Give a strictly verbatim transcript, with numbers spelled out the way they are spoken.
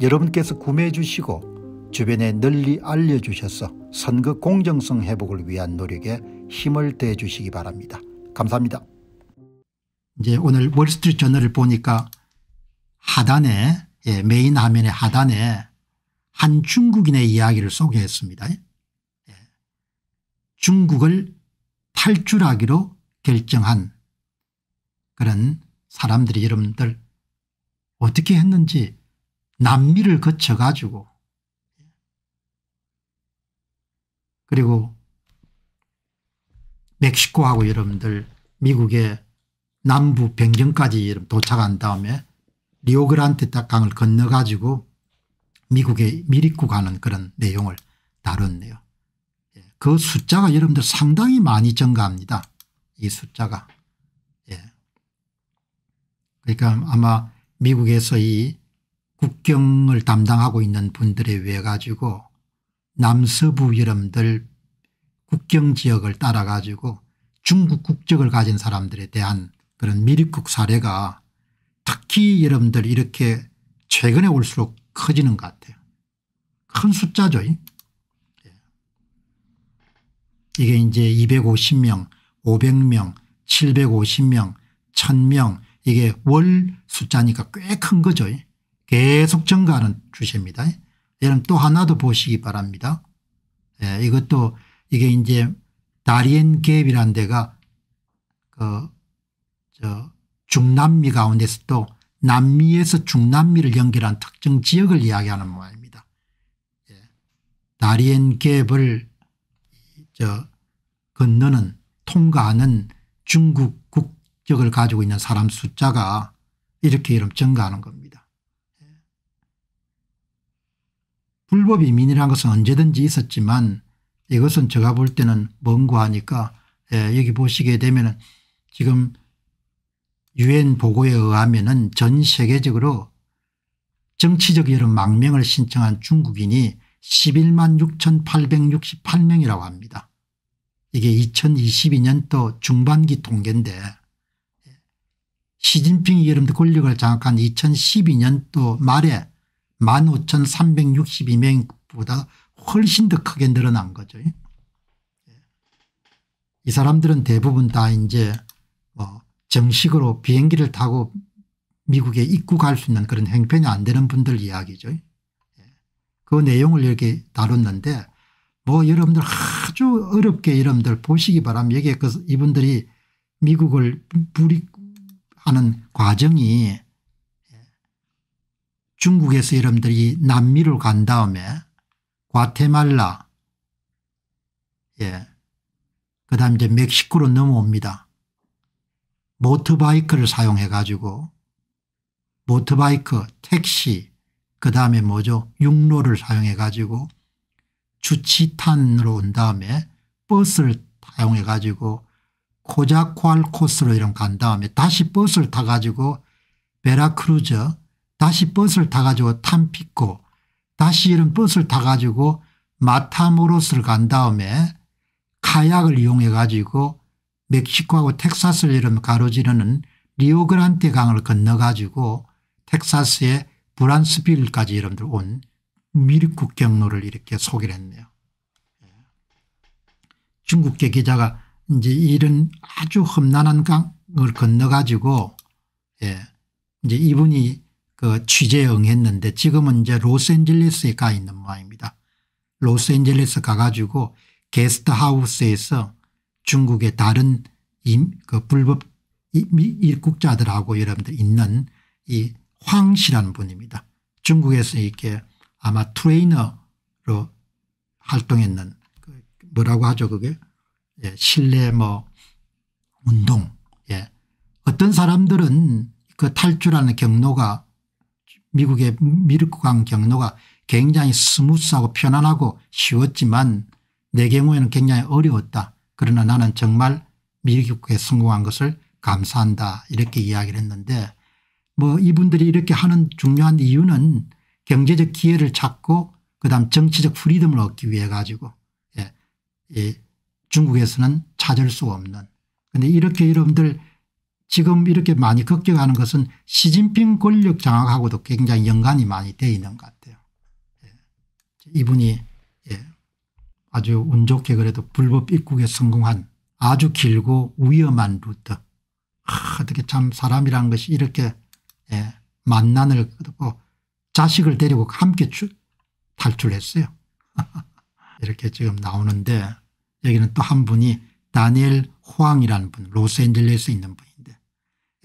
여러분께서 구매해 주시고 주변에 널리 알려주셔서 선거 공정성 회복을 위한 노력에 힘을 더해 주시기 바랍니다. 감사합니다. 이제 오늘 월스트리트저널을 보니까 하단에, 예, 메인 화면의 하단에 한 중국인의 이야기를 소개했습니다. 예. 중국을 탈출하기로 결정한 그런 사람들이 여러분들 어떻게 했는지 남미를 거쳐 가지고, 그리고 멕시코하고 여러분들 미국의 남부 변경까지 도착한 다음에 리오그란데 강을 건너 가지고 미국에 밀입고 가는 그런 내용을 다뤘네요. 그 숫자가 여러분들 상당히 많이 증가합니다. 이 숫자가. 예. 그러니까 아마 미국에서 이 국경을 담당하고 있는 분들에 의해 가지고 남서부 여러분들 국경 지역을 따라 가지고 중국 국적을 가진 사람들에 대한 그런 밀입국 사례가 특히 여러분들 이렇게 최근에 올수록 커지는 것 같아요. 큰 숫자죠. 이게 이제 이백오십 명, 오백 명, 칠백오십 명, 천 명, 이게 월 숫자니까 꽤 큰 거죠. 계속 증가하는 추세입니다. 여러분 또 하나도 보시기 바랍니다. 예, 이것도 이게 이제 다리엔 갭이라는 데가 그 저 중남미 가운데서 또 남미에서 중남미를 연결한 특정 지역을 이야기하는 모양입니다. 예, 다리엔 갭을 저 건너는, 통과하는 중국 국적을 가지고 있는 사람 숫자가 이렇게 이름 증가하는 겁니다. 불법 이민이라는 것은 언제든지 있었지만 이것은 제가 볼 때는 먼고하니까, 예, 여기 보시게 되면 지금 유엔 보고에 의하면 전 세계적으로 정치적 여론 망명을 신청한 중국인이 십일만 육천팔백육십팔 명이라고 합니다. 이게 이천이십이 년도 중반기 통계인데, 시진핑이 여러분들 권력을 장악한 이천십이 년도 말에 만 오천삼백육십이 명보다 훨씬 더 크게 늘어난 거죠. 이 사람들은 대부분 다 이제 뭐 정식으로 비행기를 타고 미국에 입국할 수 있는 그런 행편이 안 되는 분들 이야기죠. 그 내용을 이렇게 다뤘는데 뭐 여러분들 아주 어렵게 여러분들 보시기 바랍니다. 여기에 그 이분들이 미국을 불입하는 과정이 중국에서 여러분들이 남미로 간 다음에 과테말라, 예, 그 다음 이제 멕시코로 넘어옵니다. 모터바이크를 사용해 가지고 모터바이크, 택시, 그 다음에 뭐죠, 육로를 사용해 가지고 주치탄으로 온 다음에 버스를 사용해 가지고 코자코알코스로 이런 간 다음에 다시 버스를 타 가지고 베라크루즈, 다시 버스를 타가지고 탐피코, 다시 이런 버스를 타가지고 마타모로스를 간 다음에 카약을 이용해가지고 멕시코하고 텍사스를 이런 가로지르는 리오그란데 강을 건너가지고 텍사스의 브란스빌까지 이런들 온 밀입국 경로를 이렇게 소개를 했네요. 중국계 기자가 이제 이런 아주 험난한 강을 건너가지고, 예, 이제 이분이 그 취재에 응했는데 지금은 이제 로스앤젤레스에 가 있는 모양입니다. 로스앤젤레스 가가지고 게스트하우스에서 중국의 다른 임, 그 불법 입국자들하고 여러분들 있는 이 황 씨라는 분입니다. 중국에서 이렇게 아마 트레이너로 활동했는, 그 뭐라고 하죠 그게, 예, 실내 뭐 운동. 예. 어떤 사람들은 그 탈출하는 경로가 미국의 밀입국 경로가 굉장히 스무스하고 편안하고 쉬웠지만 내 경우에는 굉장히 어려웠다. 그러나 나는 정말 미국에 성공한 것을 감사한다. 이렇게 이야기를 했는데, 뭐 이분들이 이렇게 하는 중요한 이유는 경제적 기회를 찾고 그다음 정치적 프리덤을 얻기 위해 가지고, 예, 예, 중국에서는 찾을 수 없는. 그런데 이렇게 여러분들 지금 이렇게 많이 걱정하는 것은 시진핑 권력 장악하고도 굉장히 연관이 많이 되어 있는 것 같아요. 예. 이분이, 예, 아주 운 좋게 그래도 불법 입국에 성공한 아주 길고 위험한 루트. 아, 어떻게 참 사람이란 것이 이렇게, 예, 만난을 겪고 자식을 데리고 함께 출, 탈출했어요. 이렇게 지금 나오는데, 여기는 또 한 분이 다니엘 호황이라는 분, 로스앤젤레스에 있는 분인데